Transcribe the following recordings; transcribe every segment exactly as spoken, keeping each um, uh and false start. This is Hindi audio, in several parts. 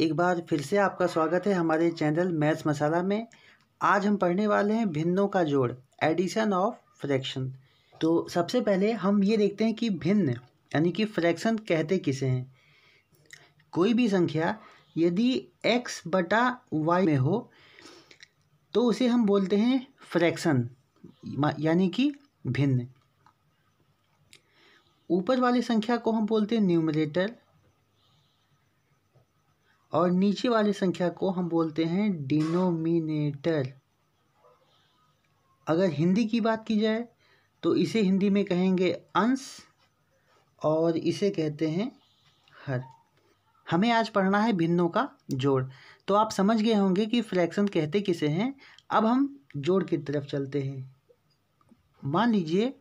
एक बार फिर से आपका स्वागत है हमारे चैनल मैथ्स मसाला में। आज हम पढ़ने वाले हैं भिन्नों का जोड़, एडिशन ऑफ फ्रैक्शन। तो सबसे पहले हम ये देखते हैं कि भिन्न यानी कि फ्रैक्शन कहते किसे हैं। कोई भी संख्या यदि x बटा वाई में हो तो उसे हम बोलते हैं फ्रैक्शन यानी कि भिन्न। ऊपर वाली संख्या को हम बोलते हैं न्यूमरेटर और नीचे वाली संख्या को हम बोलते हैं डिनोमिनेटर। अगर हिंदी की बात की जाए तो इसे हिंदी में कहेंगे अंश और इसे कहते हैं हर। हमें आज पढ़ना है भिन्नों का जोड़। तो आप समझ गए होंगे कि फ्रैक्शन कहते किसे हैं। अब हम जोड़ की तरफ चलते हैं। मान लीजिए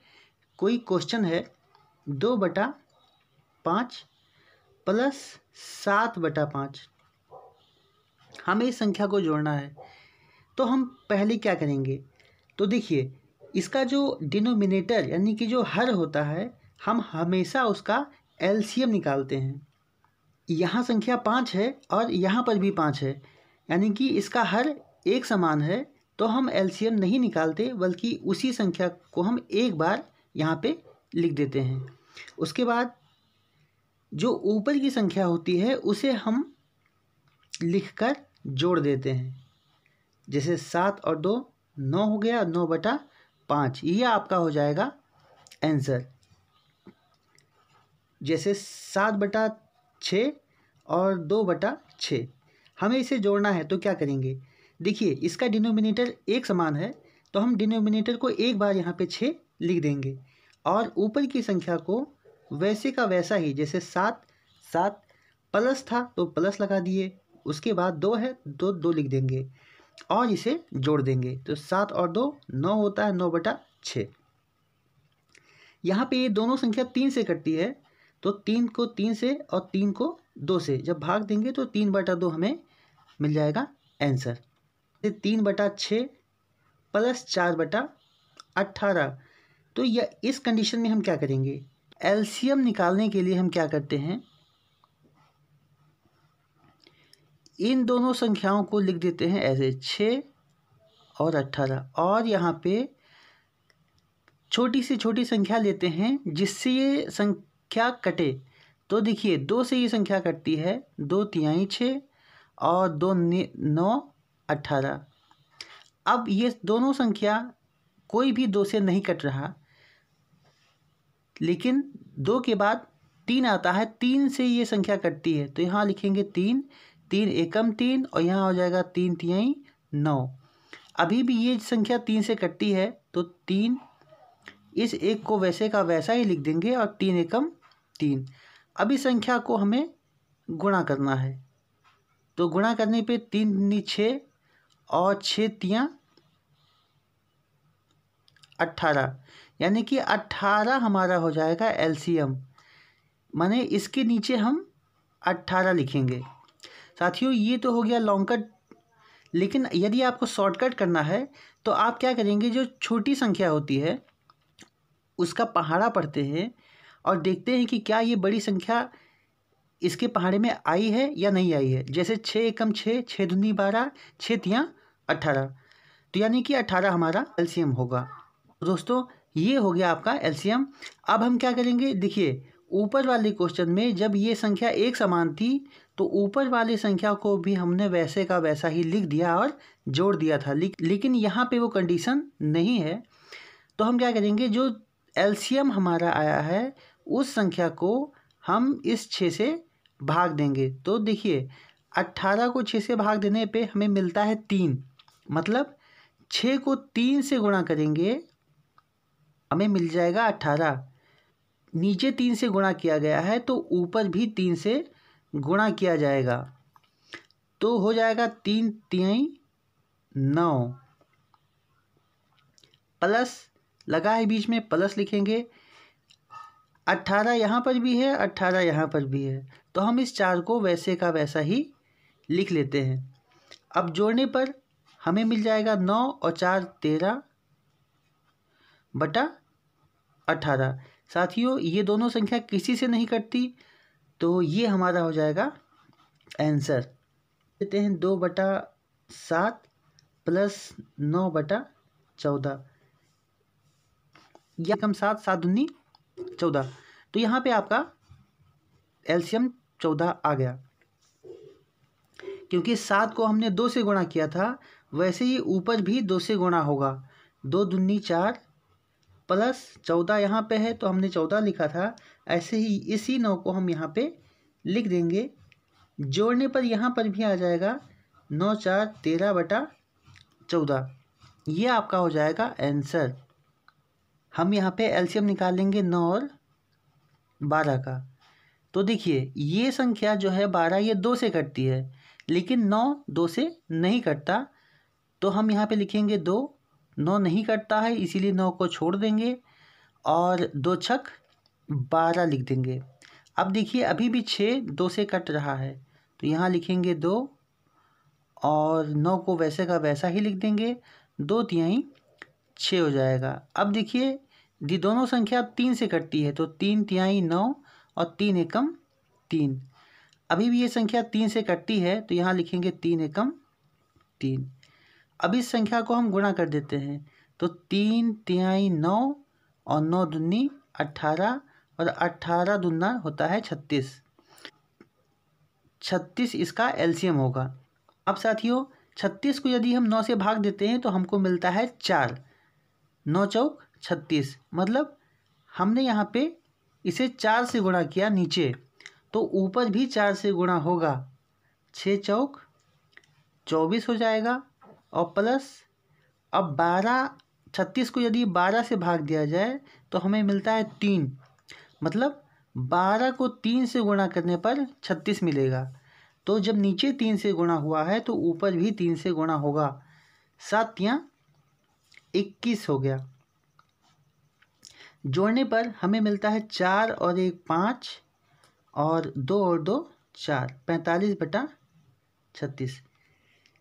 कोई क्वेश्चन है दो बटा पाँच प्लस सात बटा पाँच, हमें इस संख्या को जोड़ना है। तो हम पहले क्या करेंगे, तो देखिए इसका जो डिनोमिनेटर यानी कि जो हर होता है हम हमेशा उसका एलसीएम निकालते हैं। यहाँ संख्या पाँच है और यहाँ पर भी पाँच है यानी कि इसका हर एक समान है, तो हम एलसीएम नहीं निकालते बल्कि उसी संख्या को हम एक बार यहाँ पे लिख देते हैं। उसके बाद जो ऊपर की संख्या होती है उसे हम लिखकर जोड़ देते हैं। जैसे सात और दो नौ हो गया, नौ बटा पाँच, ये आपका हो जाएगा आंसर। जैसे सात बटा छः और दो बटा छः, हमें इसे जोड़ना है तो क्या करेंगे, देखिए इसका डिनोमिनेटर एक समान है तो हम डिनोमिनेटर को एक बार यहाँ पे छः लिख देंगे और ऊपर की संख्या को वैसे का वैसा ही, जैसे सात सात प्लस था तो प्लस लगा दिए, उसके बाद दो है तो दो लिख देंगे और इसे जोड़ देंगे। तो सात और दो नौ होता है, नौ बटा छः। यहाँ पे ये दोनों संख्या तीन से कटती है तो तीन को तीन से और तीन को दो से जब भाग देंगे तो तीन बटा दो हमें मिल जाएगा आंसर। तीन बटा छः प्लस चार बटा अट्ठारह, तो यह इस कंडीशन में हम क्या करेंगे, एलसीएम निकालने के लिए हम क्या करते हैं, इन दोनों संख्याओं को लिख देते हैं ऐसे छः और अट्ठारह और यहाँ पे छोटी से छोटी संख्या लेते हैं जिससे ये संख्या कटे। तो देखिए दो से ये संख्या कटती है, दो तिहाई छः और दो नौ अट्ठारह। अब ये दोनों संख्या कोई भी दो से नहीं कट रहा, लेकिन दो के बाद तीन आता है, तीन से ये संख्या कटती है तो यहाँ लिखेंगे तीन, तीन एकम तीन और यहाँ हो जाएगा तीन तिहाई नौ। अभी भी ये संख्या तीन से कटती है तो तीन, इस एक को वैसे का वैसा ही लिख देंगे और तीन एकम तीन। अब इस संख्या को हमें गुणा करना है तो गुणा करने पे तीन दूनी छः और छः तिया अट्ठारह, यानी कि अट्ठारह हमारा हो जाएगा एलसीएम, माने इसके नीचे हम अट्ठारह लिखेंगे। साथियों ये तो हो गया लॉन्ग कट, लेकिन यदि आपको शॉर्टकट करना है तो आप क्या करेंगे, जो छोटी संख्या होती है उसका पहाड़ा पढ़ते हैं और देखते हैं कि क्या ये बड़ी संख्या इसके पहाड़े में आई है या नहीं आई है। जैसे छः एकम छः, छः दूनी बारह, छः तिया अट्ठारह, तो यानी कि अट्ठारह हमारा एलसीएम होगा। दोस्तों ये हो गया आपका एलसीएम। अब हम क्या करेंगे, देखिए ऊपर वाले क्वेश्चन में जब ये संख्या एक समान थी तो ऊपर वाली संख्या को भी हमने वैसे का वैसा ही लिख दिया और जोड़ दिया था, लेकिन यहाँ पे वो कंडीशन नहीं है। तो हम क्या करेंगे, जो एलसीएम हमारा आया है उस संख्या को हम इस छः से भाग देंगे। तो देखिए अट्ठारह को छः से भाग देने पर हमें मिलता है तीन, मतलब छः को तीन से गुणा करेंगे हमें मिल जाएगा अट्ठारह। नीचे तीन से गुणा किया गया है तो ऊपर भी तीन से गुणा किया जाएगा तो हो जाएगा तीन तिहाई नौ, प्लस लगा है बीच में प्लस लिखेंगे, अट्ठारह यहाँ पर भी है, अट्ठारह यहाँ पर भी है, तो हम इस चार को वैसे का वैसा ही लिख लेते हैं। अब जोड़ने पर हमें मिल जाएगा नौ और चार तेरह बटा अट्ठारह। साथियों ये दोनों संख्या किसी से नहीं कटती तो ये हमारा हो जाएगा आंसर। लेते हैं दो बटा सात प्लस नौ बटा चौदह या कम सात सात दूनी चौदह। तो यहाँ पे आपका एलसीएम चौदह आ गया, क्योंकि सात को हमने दो से गुणा किया था, वैसे ही ऊपर भी दो से गुणा होगा। दो दूनी चार प्लस चौदह यहाँ पे है तो हमने चौदह लिखा था, ऐसे ही इसी नौ को हम यहाँ पे लिख देंगे। जोड़ने पर यहाँ पर भी आ जाएगा नौ चार तेरह बटा चौदह, ये आपका हो जाएगा आंसर। हम यहाँ पे एलसीएम निकालेंगे नौ और बारह का। तो देखिए ये संख्या जो है बारह ये दो से कटती है, लेकिन नौ दो से नहीं कटता, तो हम यहाँ पे लिखेंगे दो, नौ नहीं कटता है इसीलिए नौ को छोड़ देंगे और दो छक बारह लिख देंगे। अब देखिए अभी भी छः दो से कट रहा है, तो यहाँ लिखेंगे दो और नौ को वैसे का वैसा ही लिख देंगे, दो तिहाई छः हो जाएगा। अब देखिए ये दोनों संख्या तीन से कटती है, तो तीन तिहाई नौ और तीन एकम तीन। अभी भी ये संख्या तीन से कटती है, तो यहाँ लिखेंगे तीन एकम तीन। अब इस संख्या को हम गुणा कर देते हैं, तो तीन तिहाई नौ और नौ दूनी अट्ठारह और अट्ठारह दूना होता है छत्तीस। छत्तीस इसका एलसीएम होगा। अब साथियों छत्तीस को यदि हम नौ से भाग देते हैं तो हमको मिलता है चार, नौ चौक छत्तीस, मतलब हमने यहाँ पे इसे चार से गुणा किया नीचे, तो ऊपर भी चार से गुणा होगा। छः चौक चौबीस हो जाएगा और प्लस, अब बारह छत्तीस को यदि बारह से भाग दिया जाए तो हमें मिलता है तीन, मतलब बारह को तीन से गुणा करने पर छत्तीस मिलेगा। तो जब नीचे तीन से गुणा हुआ है तो ऊपर भी तीन से गुणा होगा। सात यहाँ इक्कीस हो गया। जोड़ने पर हमें मिलता है चार और एक पाँच और दो और दो चार, पैंतालीस बटा छत्तीस।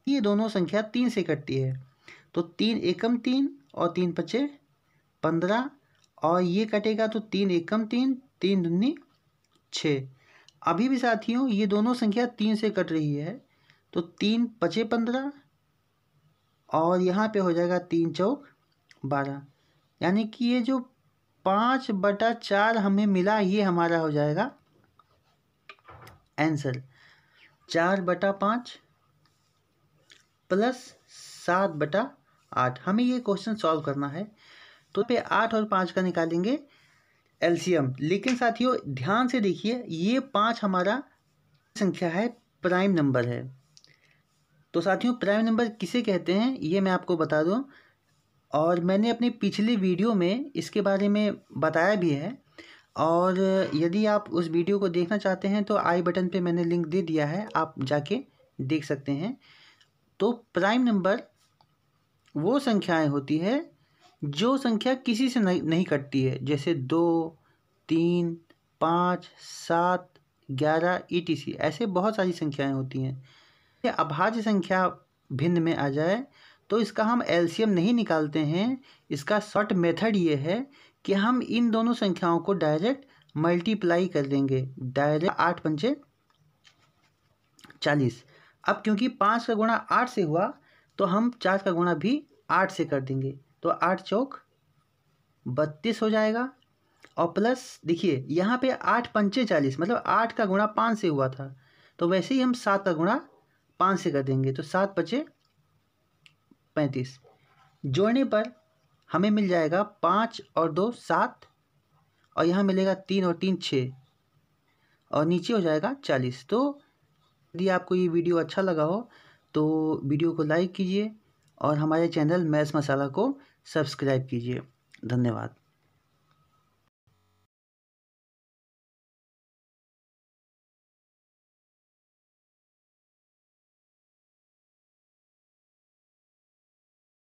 ये दोनों संख्या तीन से कटती है, तो तीन एकम तीन और तीन पचे पंद्रह और ये कटेगा तो तीन एकम तीन, तीन दूनी छः। अभी भी साथियों ये दोनों संख्या तीन से कट रही है, तो तीन पचे पंद्रह और यहाँ पे हो जाएगा तीन चौक बारह, यानी कि ये जो पाँच बटा चार हमें मिला ये हमारा हो जाएगा आंसर। चार बटा पाँच प्लस सात बटा आठ, हमें ये क्वेश्चन सॉल्व करना है। तो पे आठ और पाँच का निकालेंगे एलसीएम। लेकिन साथियों ध्यान से देखिए ये पाँच हमारा संख्या है, प्राइम नंबर है। तो साथियों प्राइम नंबर किसे कहते हैं ये मैं आपको बता दूं, और मैंने अपने पिछले वीडियो में इसके बारे में बताया भी है, और यदि आप उस वीडियो को देखना चाहते हैं तो आई बटन पे मैंने लिंक दे दिया है, आप जाके देख सकते हैं। तो प्राइम नंबर वो संख्याएं होती है जो संख्या किसी से नहीं, नहीं कटती है, जैसे दो तीन पाँच सात ग्यारह ई टी सी, ऐसे बहुत सारी संख्याएं होती हैं। अभाज्य संख्या भिन्न में आ जाए तो इसका हम एलसीएम नहीं निकालते हैं। इसका शॉर्ट मेथड ये है कि हम इन दोनों संख्याओं को डायरेक्ट मल्टीप्लाई कर देंगे, डायरेक्ट आठ पंचे चालीस। अब क्योंकि पाँच का गुणा आठ से हुआ तो हम चार का गुणा भी आठ से कर देंगे, तो आठ चौक बत्तीस हो जाएगा और प्लस देखिए यहाँ पे आठ पंचे चालीस, मतलब आठ का गुणा पाँच से हुआ था, तो वैसे ही हम सात का गुणा पाँच से कर देंगे, तो सात पचे पैंतीस। जोड़ने पर हमें मिल जाएगा पाँच और दो सात और यहाँ मिलेगा तीन और तीन छः और नीचे हो जाएगा चालीस। तो यदि आपको ये वीडियो अच्छा लगा हो तो वीडियो को लाइक कीजिए और हमारे चैनल मैथ्स मसाला को सब्सक्राइब कीजिए। धन्यवाद।